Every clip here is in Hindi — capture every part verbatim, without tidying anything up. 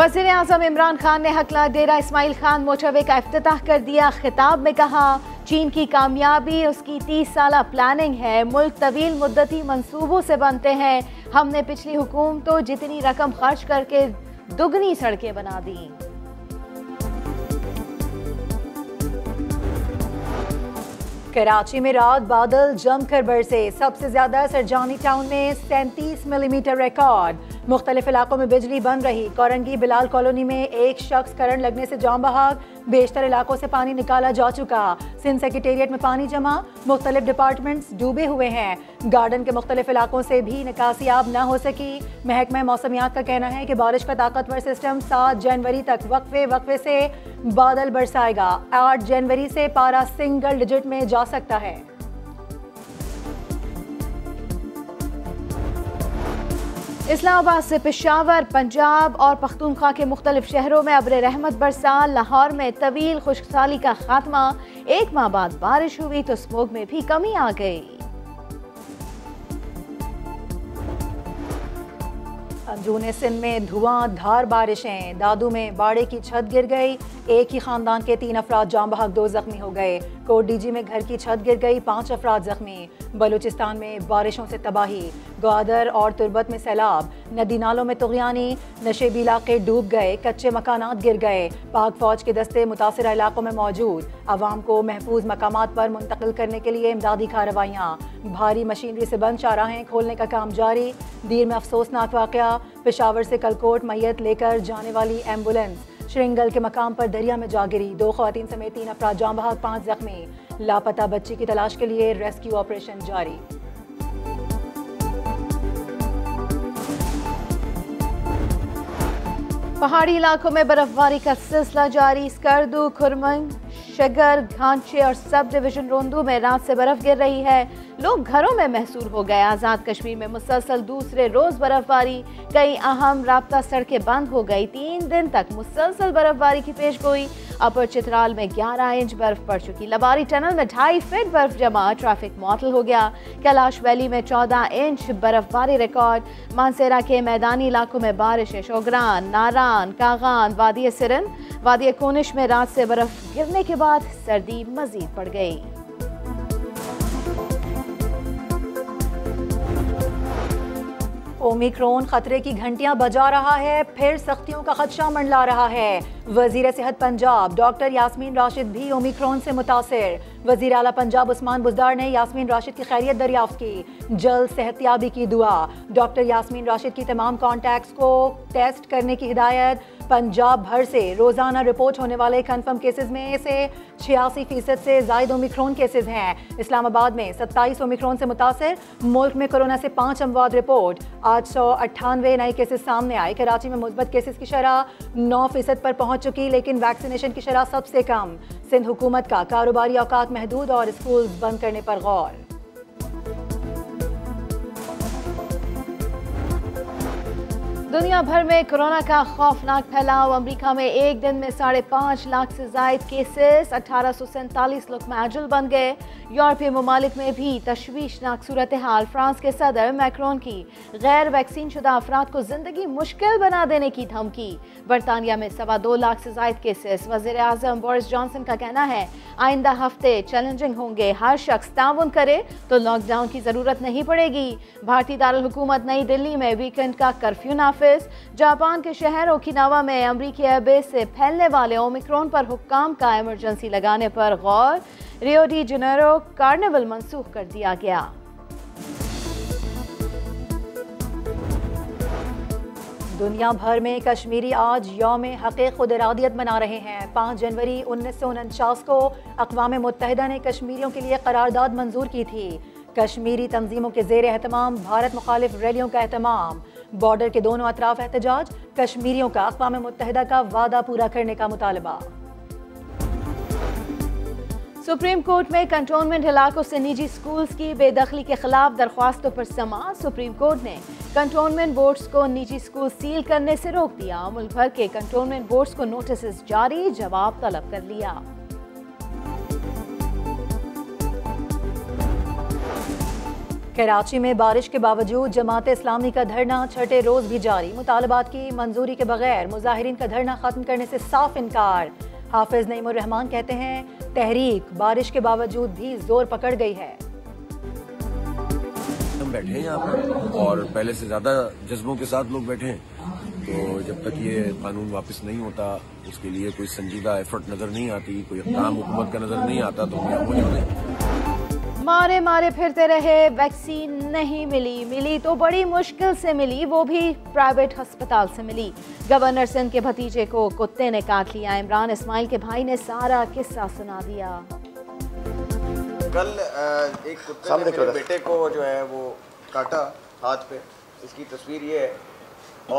वज़ीर आज़म इमरान खान ने हकला डेरा इस्माइल खान मोचवे का इफ्तिताह कर दिया। खिताब में कहा, चीन की कामयाबी उसकी तीस साल प्लानिंग है। मुल्क तवील मुद्दती मंसूबों से बनते हैं। हमने पिछली हुकूमतों जितनी रकम खर्च करके दुगनी सड़कें बना दी। कराची में रात बादल जमकर बरसे, सबसे ज्यादा सरजानी टाउन में सैंतीस मिलीमीटर रिकॉर्ड। मुख्तलिफ इलाकों में बिजली बंद रही। कोरंगी बिलाल कॉलोनी में एक शख्स करंट लगने से जाम बहाक, बेशतर इलाकों से पानी निकाला जा चुका। सिंध सेक्रेटेरिएट में पानी जमा, मुख्तलिफ डिपार्टमेंट्स डूबे हुए हैं। गार्डन के मुख्तलिफ इलाकों से भी निकासीयाब न हो सकी। महकमा मौसमियात का कहना है कि बारिश का ताकतवर सिस्टम सात जनवरी तक वक्फे वक्फे से बादल बरसाएगा। आठ जनवरी से पारा सिंगल डिजिट में जा सकता है। इस्लामाबाद से पिशावर, पंजाब और पख्तुनख्वा के मुख्तलिफ शहरों में अब्र रहमत बरसा। लाहौर में तवील खुशकसाली का खात्मा, एक माह बाद बारिश हुई तो स्मोग में भी कमी आ गई। अंदरूनी सिंध में धुआंधार बारिशें, दादू में बाड़े की छत गिर गई, एक ही खानदान के तीन अफराद जाम बहक, दो जख्मी हो गए। कोट डीजी में घर की छत गिर गई, पांच अफराद जख्मी। बलूचिस्तान में बारिशों से तबाही, ग्वादर और तुर्बत में सैलाब, नदी नालों में तुगयानी, नशेबी इलाके डूब गए, कच्चे मकानात गिर गए। पाक फौज के दस्ते मुतासर इलाकों में मौजूद, आवाम को महफूज मकामात पर मुंतकिल करने के लिए इमदादी कार्रवाइयाँ। भारी मशीनरी से बंद चौराहें खोलने का काम जारी। दीर में अफसोसनाक वाकया, पिशावर से कलकोट मैयत लेकर जाने वाली एम्बुलेंस श्रिंगल के मकाम पर दरिया में जा गिरी। दो खवातीन समेत तीन अफराद जाम बहक, पाँच जख्मी। लापता बच्ची की तलाश के लिए रेस्क्यू ऑपरेशन जारी। पहाड़ी इलाकों में बर्फबारी का सिलसिला जारी। स्कर्दू, खुरमंग, शगर, घाचे और सब डिवीजन रोंदू में रात से बर्फ गिर रही है। लोग घरों में महसूर हो गए। आज़ाद कश्मीर में मुसलसल दूसरे रोज बर्फबारी, कई अहम राबता सड़कें बंद हो गई। तीन दिन तक मुसलसल बर्फबारी की पेशगोई। अपर चित्राल में ग्यारह इंच बर्फ पड़ चुकी। लबारी टनल में ढाई फीट बर्फ जमा, ट्रैफिक मअतल हो गया। कैलाश वैली में चौदह इंच बर्फबारी रिकॉर्ड। मानसेरा के मैदानी इलाकों में बारिशें। शोगरान, नारान, कागान, वादी सिरन, वादी कोनिश में रात से बर्फ गिरने के बाद सर्दी मजीद बढ़ गई। ओमिक्रोन खतरे की घंटियां बजा रहा है, फिर सख्तियों का खदशा मंडला रहा है। वजीर सेहत पंजाब डॉक्टर यास्मीन राशिद भी ओमिक्रोन से मुतासिर। वजीर आला पंजाब उस्मान बुजदार ने यास्मीन राशिद की खैरियत दरियाफ्त की, जल्द सेहतियाबी की दुआ। डॉक्टर यास्मीन राशिद की तमाम कॉन्टैक्ट्स को टेस्ट करने की हिदायत। पंजाब भर से रोजाना रिपोर्ट होने वाले कन्फर्म केसेज में से छियासी फीसद से जायद ओमिक्रोन केसेज हैं। इस्लामाबाद में सत्ताईस ओमिक्रोन से मुतासर। मुल्क में कोरोना से पाँच अमवाद रिपोर्ट, आठ सौ अट्ठानवे नए केसेज सामने आए। कराची में मुस्बत केसेज की शरह नौ फीसद पर पहुँच चुकी, लेकिन वैक्सीनेशन की शरह सबसे कम। सिंध हुकूमत का कारोबारी औकात महदूद और स्कूल बंद करने पर गौर। दुनिया भर में कोरोना का खौफनाक फैलाव। अमेरिका में एक दिन में साढ़े पाँच लाख से जायद केसेस, अठारह सौ सैंतालीस लोग माजुल बन गए। यूरोपीय ममालिक में भी तशवीशनाक सूरत हाल। फ्रांस के सदर मैक्रोन की गैर वैक्सीन शुदा अफराद को जिंदगी मुश्किल बना देने की धमकी। बरतानिया में सवा दो लाख से जायद केसेस। वजीर अजम बोरिस जॉनसन का कहना है, आइंदा हफ्ते चैलेंजिंग होंगे, हर शख्स ताउन करे तो लॉकडाउन की जरूरत नहीं पड़ेगी। भारतीय दारुल हुकूमत नई दिल्ली में वीकेंड का कर्फ्यू नाफिज। जापान के शहर ओकिनावा में अमरीकी एयरबेस से फैलने वाले ओमिक्रोन पर हुक्काम का इमरजेंसी लगाने पर गौर। रियो डी जेनेरो कार्निवल मंसूख कर दिया गया। दुनिया भर में कश्मीरी आज यौम हक़े खुदरादियत मना रहे हैं। पाँच जनवरी उन्नीस सौ उनचास को अक़वाम मुत्तहिदा ने कश्मीरियों के लिए करारदाद मंजूर की थी। कश्मीरी तंजीमों के जेर एहतमाम भारत मुखालिफ रैलियों का एहतमाम। बॉर्डर के दोनों अतराफ एहतजाज, कश्मीरियों का अक़वाम मुत्तहिदा का वादा पूरा करने का मुतालबा। सुप्रीम कोर्ट में कंटोनमेंट इलाकों से निजी स्कूल्स की बेदखली के खिलाफ दरख्वास्तों पर सुनवाई। सुप्रीम कोर्ट ने कंटोनमेंट बोर्ड्स को निजी स्कूल सील करने से रोक दिया। मुल्क भर के कंटोनमेंट बोर्ड्स को नोटिस जारी, जवाब तलब कर लिया। कराची में बारिश के बावजूद जमात इस्लामी का धरना छठे रोज भी जारी। मुतालबात की मंजूरी के बगैर मुजाहिरीन का धरना खत्म करने से साफ इनकार। हाफिज नईमुर रहमान कहते हैं तहरीक बारिश के बावजूद भी जोर पकड़ गई है। हम बैठे हैं यहाँ पर और पहले से ज्यादा जज्बों के साथ लोग बैठे हैं, तो जब तक ये कानून वापस नहीं होता उसके लिए कोई संजीदा एफर्ट नजर नहीं आती, कोई काम हुकूमत का नजर नहीं आता तो हम यहाँ हो जाते हैं। मारे मारे फिरते रहे, वैक्सीन नहीं मिली, मिली तो बड़ी मुश्किल से मिली, वो भी प्राइवेट हस्पताल से मिली। गवर्नर सिंध के भतीजे को कुत्ते ने काट लिया, इमरान इस्माइल के भाई ने सारा किस्सा सुना दिया। कल एक कुत्ते ने मेरे बेटे को जो है वो काटा हाथ पे, इसकी तस्वीर ये है।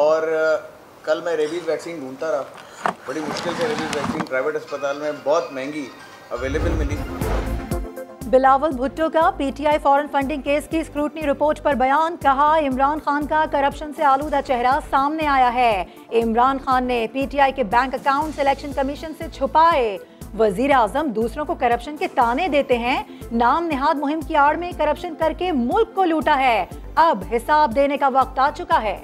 और कल मैं रेबीज़ वैक्सीन ढूंढता रहा, बड़ी मुश्किल से रेबीज़ वैक्सीन प्राइवेट अस्पताल में बहुत महंगी अवेलेबल मिली। बिलावल भुट्टो का पीटीआई फॉरेन फंडिंग केस की स्क्रूटनी रिपोर्ट पर बयान, कहा इमरान खान का करप्शन से आलूदा चेहरा सामने आया है। इमरान खान ने पीटीआई के बैंक अकाउंट सिलेक्शन कमीशन से छुपाए। वजीर आजम दूसरों को करप्शन के ताने देते हैं, नाम निहाद मुहिम की आड़ में करप्शन करके मुल्क को लूटा है। अब हिसाब देने का वक्त आ चुका है।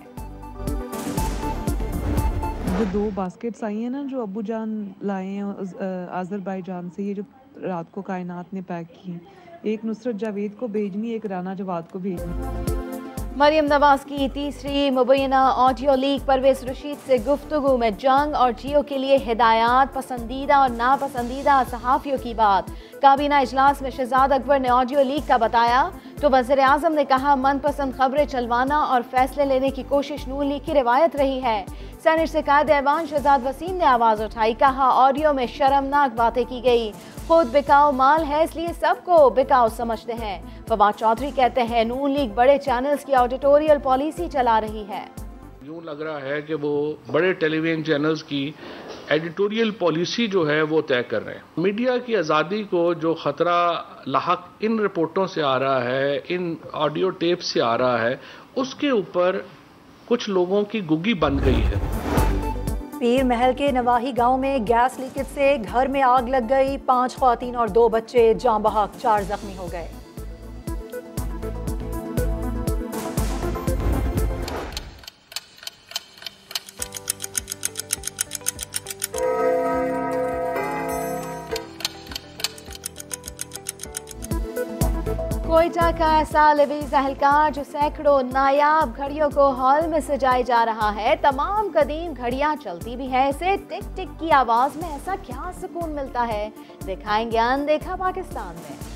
जो दो बास्केट्स आई हैं ना, जो अबू जान लाए हैं आजरबाईजान से, ये जो रात को कायनात ने पैक की, एक नुसरत जावेद को भेजनी, एक राना जवाद को भेजनी। मरियम नवाज की तीसरी मुबैना ऑडियो लीक, परवेज रशीद से गुफ्तगू में जंग और जियो के लिए हिदायत, पसंदीदा और नापसंदीदा सहाफ़ियों की बात। काबीना इजलास में शहजाद अकबर ने ऑडियो लीक का बताया तो वज़ीर आज़म ने कहा मनपसंद खबरें चलवाना और फैसले लेने की कोशिश नून लीग की रिवायत रही है। सेनेट से कायद ऐवान शहजाद वसीम ने आवाज़ उठाई, कहा ऑडियो में शर्मनाक बातें की गई, खुद बिकाऊ माल है इसलिए सबको बिकाऊ समझते हैं। फवाद चौधरी कहते हैं नून लीग बड़े चैनल्स की ऑडिटोरियल पॉलिसी चला रही है। यूँ लग रहा है कि वो बड़े टेलीविजन चैनल्स की एडिटोरियल पॉलिसी जो है वो तय कर रहे हैं। मीडिया की आज़ादी को जो ख़तरा लाहक इन रिपोर्टों से आ रहा है, इन ऑडियो टेप से आ रहा है, उसके ऊपर कुछ लोगों की गुग्गी बन गई है। पीर महल के नवाही गांव में गैस लीकेज से घर में आग लग गई, पांच ख्वातीन और दो बच्चे जान बहाक, चार जख्मी हो गए। कोयटा का ऐसा लबीज़ अहलकार जो सैकड़ों नायाब घड़ियों को हॉल में सजाया जा रहा है। तमाम कदीम घड़ियां चलती भी है, इसे टिक टिक की आवाज़ में ऐसा क्या सुकून मिलता है, दिखाएंगे अनदेखा पाकिस्तान में।